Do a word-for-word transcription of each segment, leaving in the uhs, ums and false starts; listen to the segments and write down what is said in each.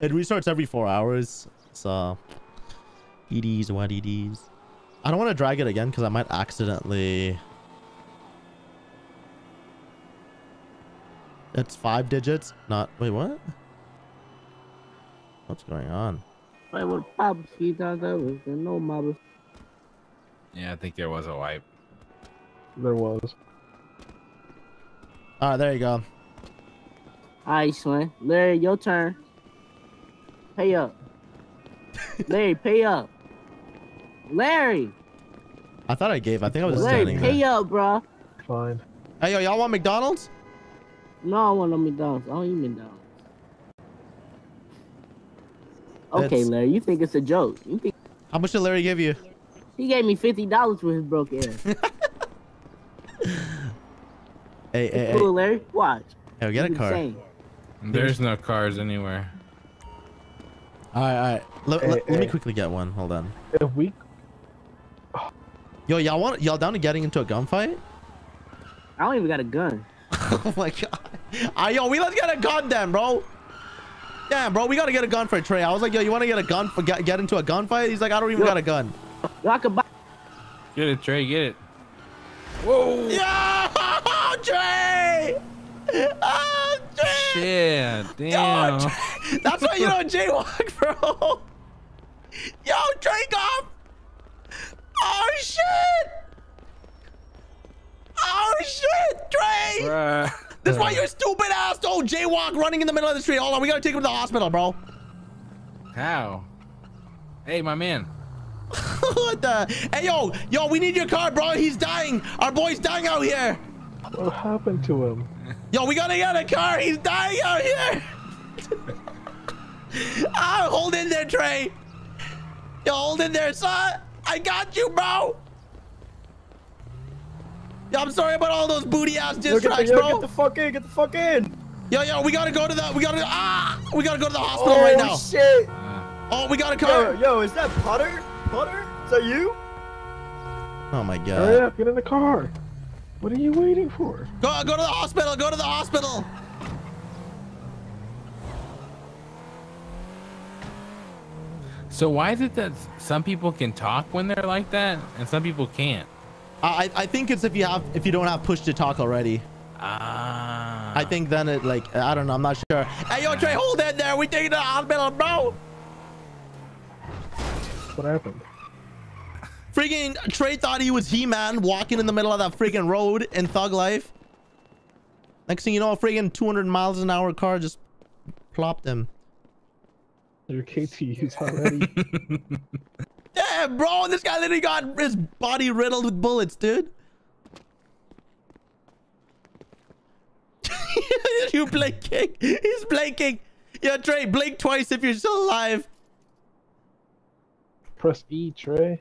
It restarts every four hours, so it is what it is. I don't want to drag it again because I might accidentally... It's five digits, not... Wait, what? What's going on? Yeah, I think there was a wipe. There was. Alright, there you go. Alright, Swin. Larry, your turn. Pay up. Larry, pay up. Larry! I thought I gave. I think I was just standing there. Larry, pay up, bro. Fine. Hey, yo, y'all want McDonald's? No, I want no McDonald's. I don't eat McDonald's. Okay, it's... Larry, you think it's a joke. You think... How much did Larry give you? He gave me fifty dollars for his broke ass. Hey, hey, cool, hey. Larry. Watch. Hey, get a car. Insane. There's no cars anywhere. All right, all right. Hey, let hey. me quickly get one. Hold on. If we... oh. Yo, y'all want y'all down to getting into a gunfight? I don't even got a gun. Oh my god. Uh, yo, we let's get a gun then, bro. Damn, bro, we gotta get a gun for Trey. I was like, yo, you wanna get a gun for get, get into a gunfight? He's like, I don't even yo. got a gun. Yo, I could buy. Get it, Trey. Get it. Whoa. Yeah. Trey! Oh, Trey! Shit, damn. Yo, Trey. That's why you don't jaywalk, bro. Yo, Trey, off! Oh, shit! Oh, shit, Trey! Bruh. This is why you're a stupid ass old jaywalk running in the middle of the street. Hold on, we gotta take him to the hospital, bro. How? Hey, my man. What the? Hey, yo, yo, we need your car, bro. He's dying. Our boy's dying out here. What happened to him? Yo, we gotta get a car. He's dying out here. Ah, hold in there, Trey. Yo, hold in there, son. I got you, bro. Yo, I'm sorry about all those booty ass diss tracks, bro. Get the fuck in. Get the fuck in. Yo, yo, we gotta go to the. We gotta. Ah, we gotta go to the hospital oh, right now. Oh shit. Oh, we got a car. Yo, yo, is that Putther? Putther? Is that you? Oh my god. Hurry up! Get in the car. What are you waiting for? Go, go to the hospital. Go to the hospital. So why is it that some people can talk when they're like that, and some people can't? I, I think it's if you have if you don't have push to talk already. Ah. I think then it like I don't know. I'm not sure. Hey, yo, Trey, hold it there. We take it to the hospital, bro. What happened? Freaking Trey thought he was He-Man walking in the middle of that freaking road in Thug Life. Next thing you know, a freaking two hundred miles an hour car just plopped him. Your K T U's already. Yeah, bro, this guy literally got his body riddled with bullets, dude. You blinking. He's blinking. Yeah, Trey, blink twice if you're still alive. Press E, Trey.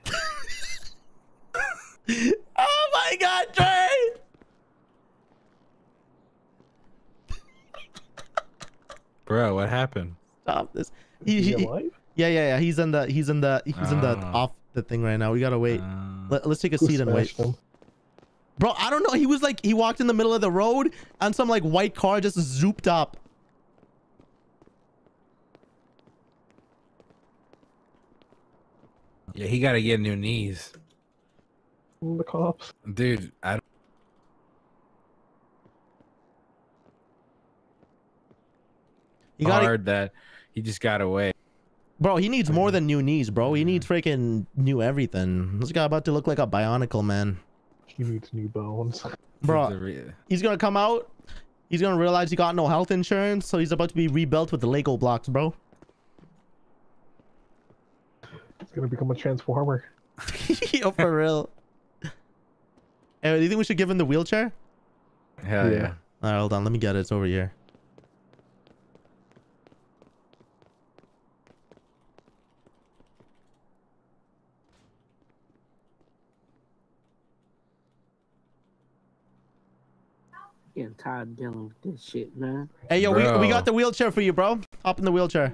Oh my god, Trey! Bro, what happened? Stop this. He, he, he, yeah, yeah, yeah. He's in the, he's in the, he's oh. in the off the thing right now. We gotta wait. Oh. Let, let's take a Who seat and wait. Him? Bro, I don't know. He was like, he walked in the middle of the road and some like white car just zooped up. Yeah, he gotta get new knees. The cops, dude. I don't... you gotta... hard that he just got away, bro. He needs more than new knees, bro. He needs freaking new everything. This guy about to look like a bionicle man. He needs new bones, bro. He's gonna come out. He's gonna realize he got no health insurance, so he's about to be rebuilt with the Lego blocks, bro. He's gonna become a transformer. Yo, for real. Hey, do you think we should give him the wheelchair? Hell yeah. yeah. Alright, hold on. Let me get it. It's over here. Getting tired of dealing with this shit, man. Hey, yo, we, we got the wheelchair for you, bro. Hop in the wheelchair.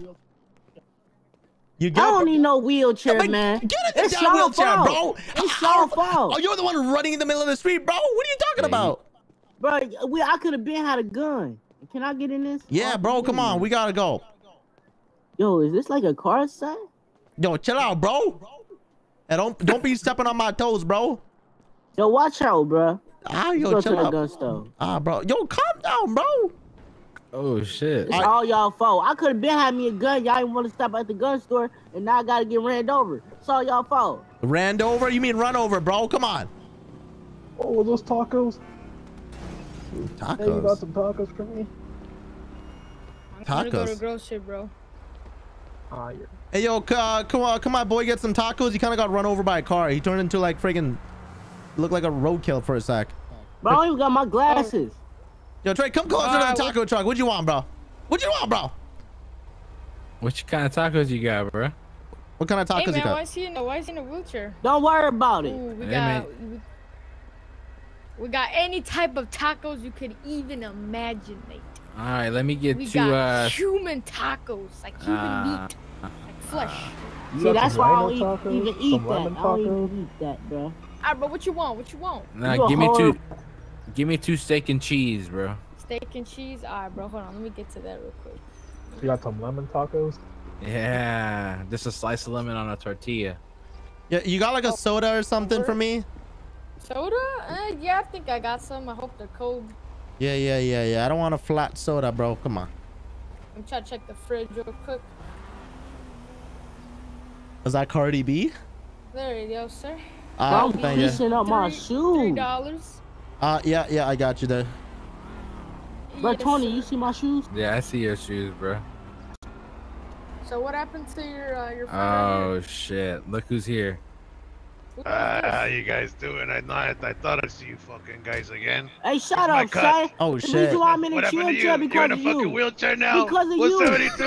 You get I don't need no wheelchair, yeah, man. Get in the damn wheelchair, fault. bro. It's your fault. Oh, you're the one running in the middle of the street, bro. What are you talking hey. about? Bro, we, I could have been had a gun. Can I get in this? Yeah, oh, boo, bro, come on. We got to go. Yo, is this like a car set? Yo, chill out, bro. And don't don't be stepping on my toes, bro. Yo, watch out, bro. Ah, yo, go chill to out. The gun store. Ah, bro. Yo, calm down, bro. Oh shit. It's all, right. all y'all fault. I could have been had me a gun. Y'all didn't want to stop at the gun store, and now I gotta get ran over. It's all y'all fault. Ran over? You mean run over, bro? Come on. Oh, were those tacos? Ooh, tacos. Hey, you got some tacos for me? I'm tacos. Gonna go to grocery, bro. Oh, you're... Hey yo, uh, come on, come on, boy, get some tacos. He kind of got run over by a car. He turned into like friggin' looked like a roadkill for a sec. Bro, I don't even got my glasses. Yo, Trey, come closer uh, to the taco what... truck. What you want, bro? What you want, bro? What kind of tacos you got, bro? What kind of tacos hey, man, you got? Why is he in a, why is he in a wheelchair? Don't worry about it. Ooh, we, hey, got, we, we got any type of tacos you could even imagine, mate. All right, let me get we two. We got uh... human tacos, like human uh, meat, like flesh. Uh, See, that's why I don't tacos, even eat that. I don't even eat that, bro. All right, bro, what you want? What you want? Nah, you give me hard... two. Give me two steak and cheese, bro. Steak and cheese? All right, bro. Hold on. Let me get to that real quick. You got some lemon tacos? Yeah. Just a slice of lemon on a tortilla. Yeah, you got like a soda or something for me? Soda? Uh, yeah, I think I got some. I hope they're cold. Yeah, yeah, yeah, yeah. I don't want a flat soda, bro. Come on. I'm trying to check the fridge real quick. Is that Cardi B? There you go, sir. Uh, I'm piecing up my shoe. Three dollars. Uh, yeah, yeah, I got you there. Bro, yes, Tony, sir. You see my shoes? Yeah, I see your shoes, bro. So what happened to your uh, your friend? Oh right shit! Look who's here. Who uh, how you guys doing? I not, I thought I'd see you fucking guys again. Hey, shut Here's up, son. Oh shit! The reason why I'm in a wheelchair you? because You're in a of fucking you. wheelchair now. Because of What's you.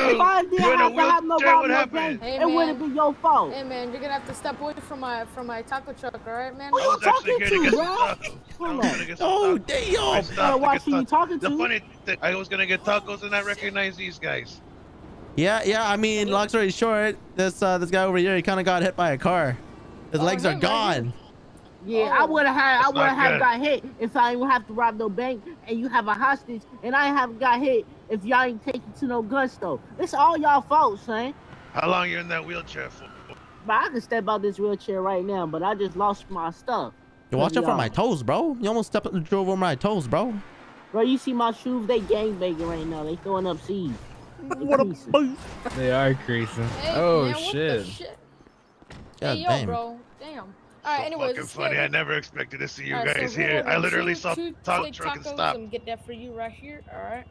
If I didn't have to have no problem, hey, it wouldn't be your fault. Hey man, you're gonna have to step away from my from my taco truck, all right, man? Who you talking to, bro? Oh damn! I watch who you talking to. The funny thing, I was gonna get tacos and I recognize these guys. Yeah, yeah. I mean, long story short, this uh, this guy over here, he kind of got hit by a car. His oh, legs are gone. Yeah, oh, I would have had, I would have got hit if I didn't have to rob no bank and you have a hostage, and I have got hit if y'all ain't take it to no gun store. It's all y'all fault, son. How long you in that wheelchair for? But I can step out this wheelchair right now, but I just lost my stuff. You watch out for my toes, bro. You almost stepped and drove over my toes, bro. Bro, you see my shoes? They gangbanging right now. They throwing up seeds. What a they are creasing. Hey, oh man, shit. shit. God hey, yo, damn. bro. Damn. All right, so anyways. Fucking funny. Good. I never expected to see you right, guys so here. I literally two, saw the taco truck and stopped. I'm get that for you right here. All right.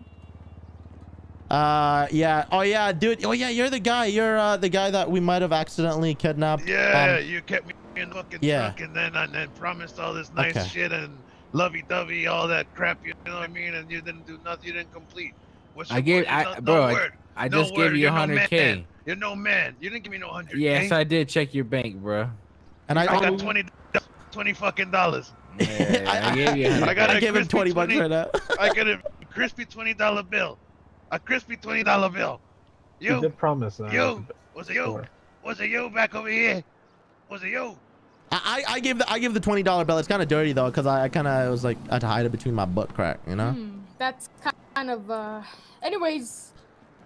Uh, yeah. Oh, yeah, dude. Oh, yeah, you're the guy. You're uh, the guy that we might have accidentally kidnapped. Yeah, um, you kept me in the fucking yeah. truck and then, and then promised all this nice okay. shit and lovey-dovey, all that crap. You know what I mean? And you didn't do nothing. You didn't complete. What's I gave, I, no, bro, no I, I no just word. gave you one hundred K. No You're no man. You didn't give me no one hundred K. Yes, I did check your bank, bro. And I, I got twenty, twenty fucking dollars. Yeah, I, I gave you. I, I got I gave him twenty bucks right now. I got a crispy twenty dollar bill. A crispy twenty dollar bill. You, you did promise. Uh, you was it you? Was it you back over here? Was it you? I I give the I give the twenty dollar bill. It's kind of dirty though, cause I, I kind of was like I had to hide it between my butt crack, you know. Hmm. That's kind of, uh, anyways,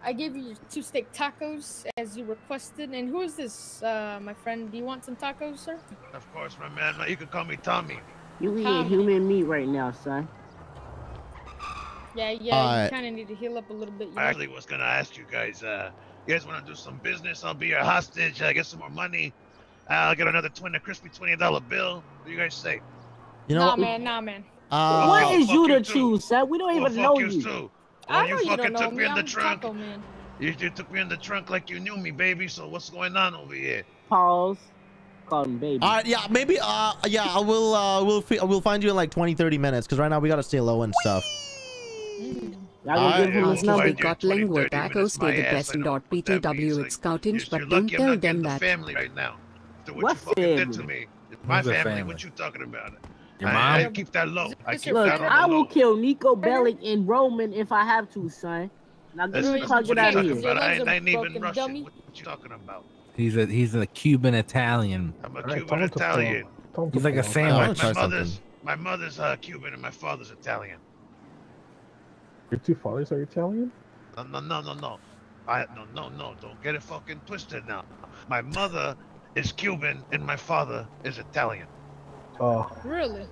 I gave you two steak tacos as you requested. And who is this, uh, my friend? Do you want some tacos, sir? Of course, my man. You can call me Tommy. You eating human meat right now, son. Yeah, yeah, uh, you kind of need to heal up a little bit. I actually was going to ask you guys, uh, you guys want to do some business? I'll be your hostage. I get some more money. I'll get another twin, a crispy twenty dollar bill. What do you guys say? You know, nah, man, nah, man. Uh, what is you to choose, sir? We don't even know you. I know you don't know me. I'm a taco man. You took me in the trunk like you knew me, baby. So what's going on over here? Pause. Call him baby. All right, yeah, maybe. Uh, yeah, I will. Uh, we'll we'll find you in like twenty, thirty minutes because right now we gotta stay low and stuff. Now they got lingua tacos for the best. Dot P T W. It's counting, but don't tell them that. Family right now. What family? Did to me? My family. What you talking about? I, I keep that low. I keep Look, that low. I will kill Nico Bellic and Roman if I have to, son. Now get me talking out of here. I ain't even Russian. What you talking about? He's a he's a Cuban Italian. I'm a right, Cuban Italian. He's, he's like a sandwich my, my or mother's, something. My mother's uh, Cuban and my father's Italian. Your two fathers are Italian? No, no, no, no, no. I no no no don't get it fucking twisted now. My mother is Cuban and my father is Italian. Oh. Really?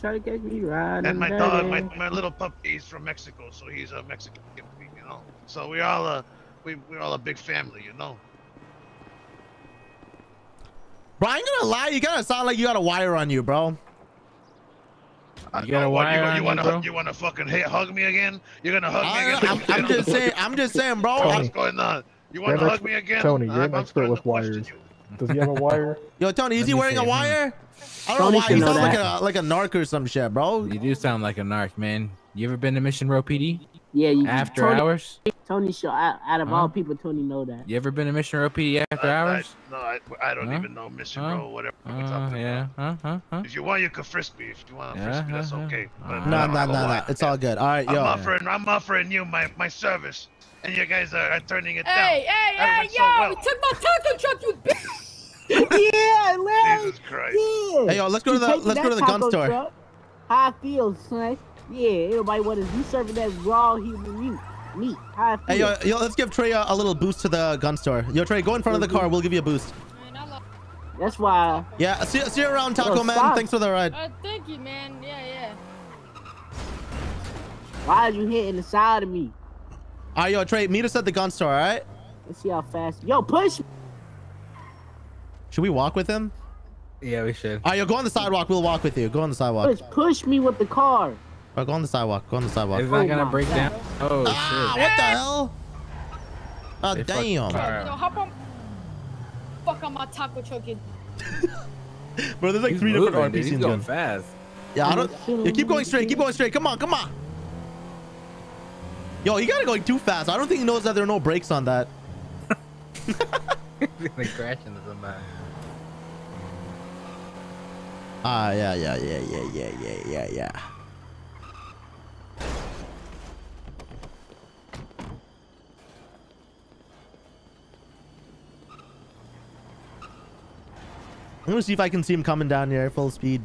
Try to get me right. And my there. dog, my my little puppy's from Mexico, so he's a Mexican, you know. So we all a we we're all a big family, you know. Bro, I ain't gonna lie, you gotta sound like you got a wire on you, bro. You got a wire on you, you, wanna, you, bro? You wanna fucking hit, hug me again? You're gonna hug I, me again? I'm, I'm just saying, I'm just saying, bro. Tony, what's going on? You wanna hug me again? Tony, you're an expert with wires. Does he have a wire? Yo, Tony, is he wearing a wire? I don't know why. You sound like a, like a narc or some shit, bro. You do sound like a narc, man. You ever been to Mission Row P D? Yeah, you after Tony, hours. Tony, show out, out of huh? all people, Tony know that. You ever been to Mission Row P D after uh, hours? I, no, I, I don't huh? even know Mission huh? Row, whatever. Uh, up yeah. Huh? Huh? Huh? If you want, you can frisk me. If you want to yeah, frisk me, that's huh? okay. But no, no, no, no. It's all good. All right, yo. I'm offering, I'm offering you my my service, and you guys are, are turning it hey, down. Hey, hey, hey, so yo! Well. You took my taco truck, you bitch! Yeah, Larry. Jesus Christ. Yeah. Hey, yo, let's go to the let's go to the gun store. How I feel, son. Yeah, everybody what is you serving that raw human meat. meat. How I feel. Hey, yo, yo, let's give Trey a, a little boost to the gun store. Yo, Trey, go in front of the car. We'll give you a boost. That's why. Yeah, see, see you around, Taco Man. Stop. Thanks for the ride. Uh, thank you, man. Yeah, yeah. Why are you hitting the side of me? All right, yo, Trey, meet us at the gun store, all right? Let's see how fast. Yo, push. Should we walk with him? Yeah, we should. All right, yo, go on the sidewalk. We'll walk with you. Go on the sidewalk. Push, push me with the car. Bro, go on the sidewalk. Go on the sidewalk. It's not oh gonna break God. down. Oh ah, shit! What the hell? Oh they damn! Fuck, no, hop on. Fuck on my taco choking. Bro, there's like he's three moving, different R P Cs. He's going fast. Yeah, I don't. Yeah, keep going straight. Keep going straight. Come on, come on. Yo, you gotta go like, too fast. I don't think he knows that there are no brakes on that. He's gonna crash into somebody. Ah, yeah, yeah, yeah, yeah, yeah, yeah, yeah, yeah. I'm gonna see if I can see him coming down here at full speed.